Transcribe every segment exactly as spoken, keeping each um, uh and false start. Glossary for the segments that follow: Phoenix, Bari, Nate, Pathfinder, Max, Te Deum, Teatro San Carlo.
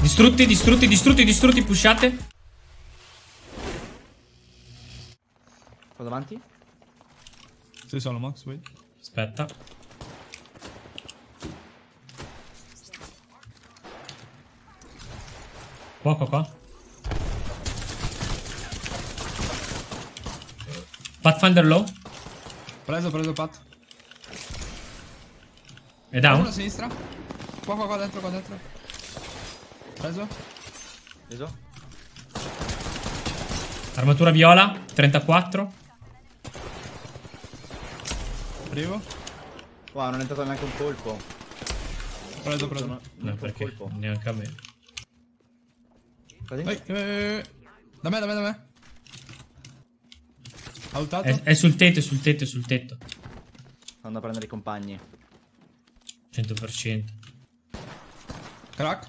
Distrutti, distrutti, distrutti, distrutti, pushate. Qua davanti? Sei solo, Max, vai. Aspetta. Qua, qua, qua. Pathfinder low. Preso, preso Pat. È down. Uno a sinistra. Qua, qua, qua dentro, qua dentro. Preso. Preso. Armatura viola, trentaquattro. Arrivo. Qua wow, non è entrato neanche un colpo. Preso, preso. No, no perché colpo. Neanche a me. Vai, eh, da me, da me, da me. È, è sul tetto, è sul tetto, è sul tetto. Andando a prendere i compagni. cento per cento. Crack.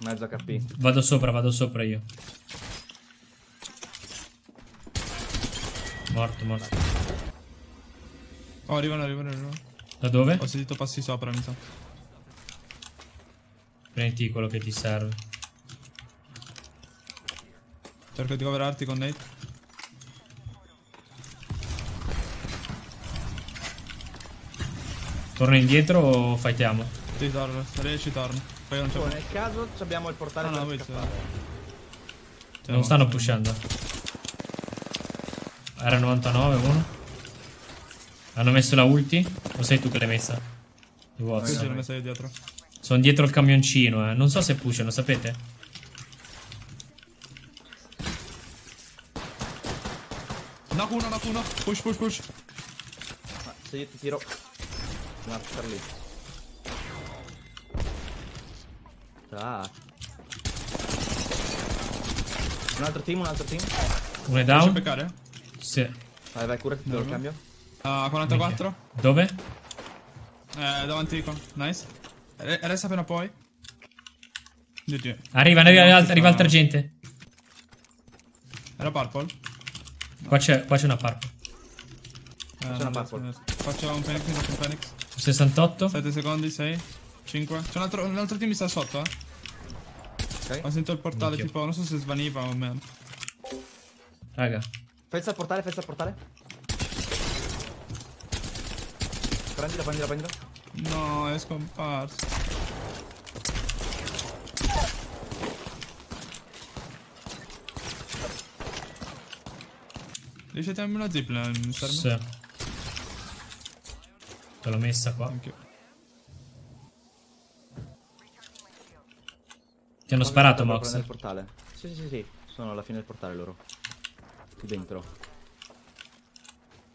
Mezzo acca pi. Vado sopra, vado sopra io. Morto, morto. Oh, arrivano, arrivano, arrivano. Da dove? Ho sentito passi sopra, mi sa. Prendi quello che ti serve. Cerco di coverarti con Nate. Torno indietro o fightiamo? Sì, torno, sarei ci torno. Poi non c'è. Nel caso abbiamo il portale. No, no, per scappare. Non stanno pushando. Era novantanove uno. Hanno messo la ulti? O sei tu che l'hai messa? Io l'ho messa io dietro. Sono dietro il camioncino, eh. Non so se pushano, sapete? No, uno, no, uno. Push, push, push. Ah, se io ti tiro. Per lì. Ah. Un altro team, un altro team. Uno è down. Peccare? Sì. Vai, vai, cura, te lo cambio. Ah, quarantaquattro. Mica. Dove? Eh, davanti con. Nice. R resta appena poi. G G. Arriva, arriva, arriva, altra, arriva altra gente. Era purple? No. Qua c'è una purple. Eh, c'è una purple. Faccio un Phoenix, faccio un Phoenix. sessantotto. sette secondi, sei, cinque. C'è un altro, un altro team mi sta sotto, eh. Okay. Ho sentito il portale, Minchio. Tipo, non so se svaniva o meno. Raga. Fezza al portale, fezza al portale. Prendila, prendila, prendila. No, è scomparso. Riuscite a darmi una zipline? Mi serve? Sì. Te l'ho messa qua. Ti hanno sparato, Mox. Nel portale. Sì, sì, sì, sì. Sono alla fine del portale loro. Qui dentro.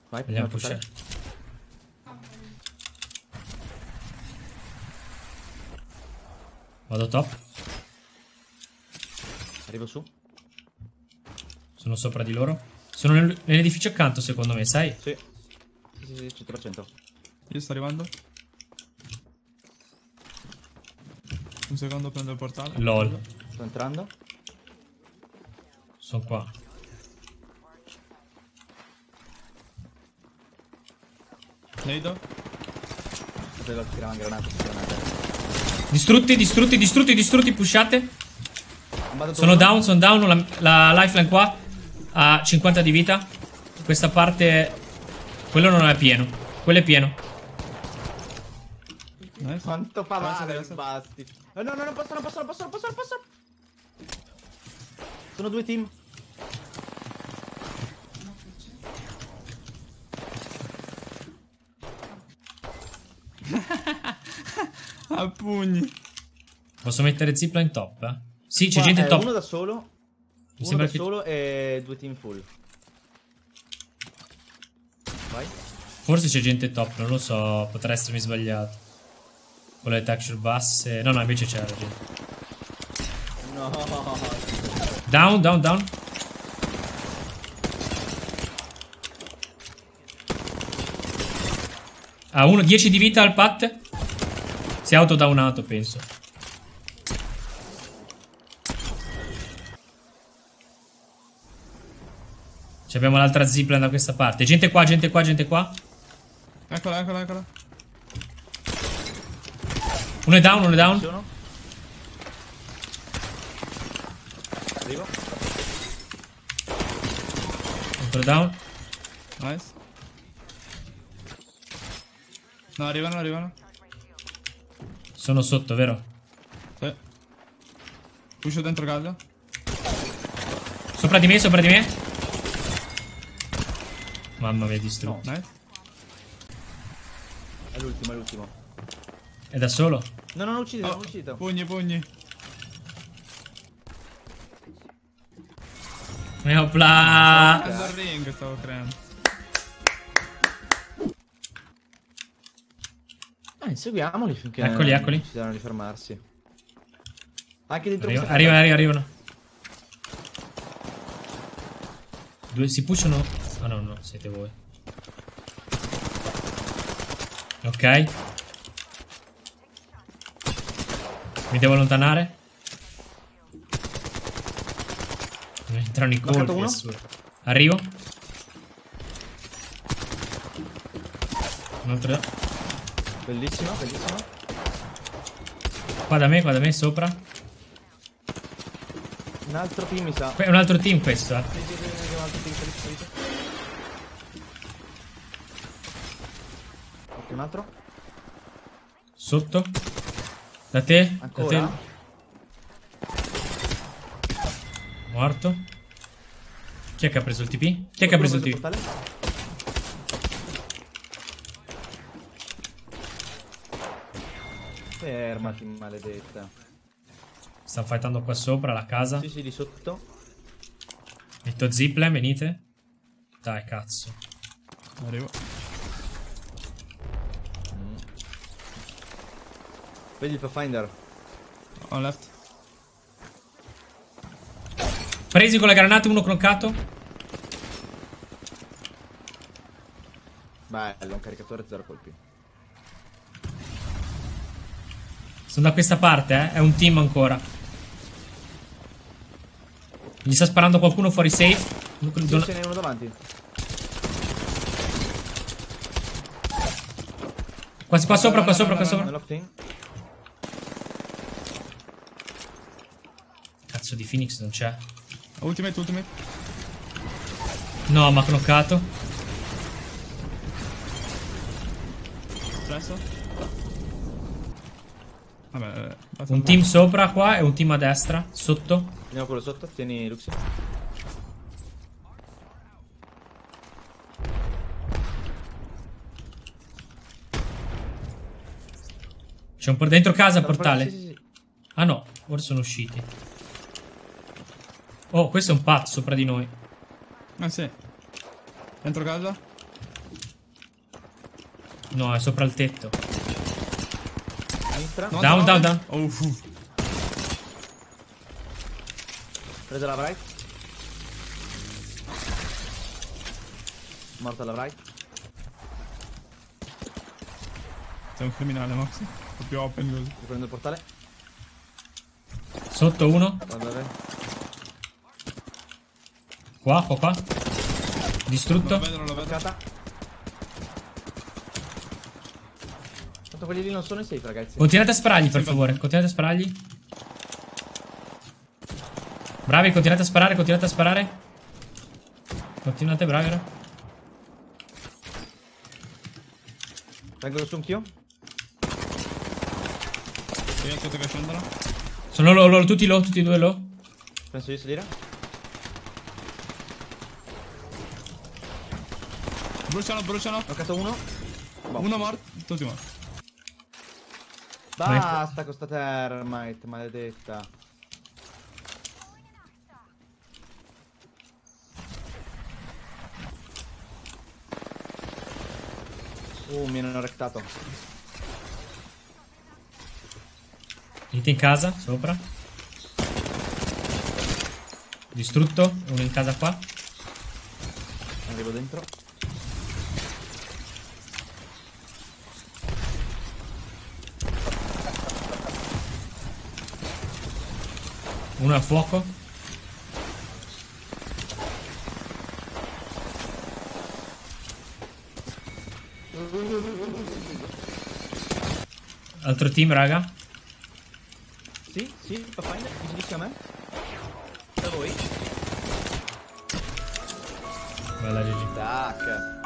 Vai, andiamo a pushare. Vado top. Arrivo su. Sono sopra di loro. Sono nell'edificio accanto, secondo me, sai? Sì. Sì, sì, sì, cento per cento. Io sto arrivando. Un secondo prendo il portale. LOL. Sto entrando. Sono qua. Nado. Potevo tirare una granata, granata. Distrutti, distrutti, distrutti, distrutti, pushate. Sono down, sono down. La, la lifeline qua ha cinquanta di vita. Questa parte. Quello non è pieno. Quello è pieno. Quanto fa male, basti. No, no, no, non posso, non posso, non posso, non posso, non posso. Sono due team. A pugni. Posso mettere zipline top, eh? Sì, c'è gente in top. Uno da solo. Mi sembra che... solo e due team full. Vai. Forse c'è gente top, non lo so, potrei essermi sbagliato. Con le texture basse. No, no, invece c'è la gente. No. Down, down, down. Ah, uno, dieci di vita al Pat. Si è autodownato, penso. Ci abbiamo l'altra zipline da questa parte. Gente qua, gente qua, gente qua. Eccola, eccola, eccola. Uno es down, uno es down. ¿Sí o no? Arriba. Otro down. Nice. No, arriba no, arriba no. Sono sotto, vero? Sì. Puscio dentro caldo. Sopra di me, sopra di me. Mamma mia, distrutto. No, nice. È l'ultimo, è l'ultimo. È da solo? No, no, no, uccidilo, oh, non uccidilo. Pugni, pugni. Neopla! Stavo creando il ring, stavo creando. Ah, inseguiamoli finché eccoli, eccoli. Decidono di fermarsi. Anche dentro arriva, arrivano, arriva, arrivano. Due si pushano. Ah no, no, siete voi. Ok. Mi devo allontanare. Non entrano i colpi. Arrivo. Un altro. Bellissima, bellissima. Qua da me, qua da me, sopra. Un altro team mi sa. È un altro team questo, eh. Ok, un altro. Sotto. Da te, ancora? Da te. Morto. Chi è che ha preso il T P? Chi è che ha preso il T P? Fermati, maledetta. Stanno fightando qua sopra la casa. Sì, sì, di sotto. Metto zipline, venite. Dai, cazzo. Arrivo. Mm. Vedi il Pathfinder. On left. Presi con le granate, uno croccato. Bello, un caricatore, zero colpi. Sono da questa parte, eh. È un team ancora. Gli sta sparando qualcuno fuori safe. Sì, Don... ce n'è uno davanti. Qua, qua sopra, qua sopra, qua sopra. Cazzo di Phoenix non c'è. Ultimate, ultimate. No, m'ha knoccato. Presso. Vabbè, un team sopra qua e un team a destra. Sotto. Andiamo quello sotto, tieni Lux. C'è un portale dentro casa, il portale. Sì, sì, sì. Ah no, ora sono usciti. Oh, questo è un pazzo sopra di noi. Ah sì. Dentro casa? No, è sopra il tetto. Down, down, down, down. Oh, presa la bright. Morta la bright. Sei un criminale, Max. Proprio open goal. Ti prendo il portale. Sotto uno. Vabbè. Qua, qua, qua. Distrutto. Non lo vedo, non lo vedo. Marcata. Quelli lì non sono i safe, ragazzi. Continuate a sparargli, per favore. Continuate a sparargli. Bravi, continuate a sparare, continuate a sparare. Continuate, bravi, no? Vengono su anch'io. Sono loro, loro, tutti loro, tutti e due loro. Penso di salire. Bruciano, bruciano. Ho cacciato uno. Bom. Uno morto, tutti morti. Basta con sta termite, maledetta. Uh, mi hanno rectato. Venite in casa, sopra. Distrutto, uno in casa qua. Arrivo dentro. Uno a fuoco. Altro team, raga. Sì, sì, Pathfinder, finisce a me. Da voi. Bella G G. Tac.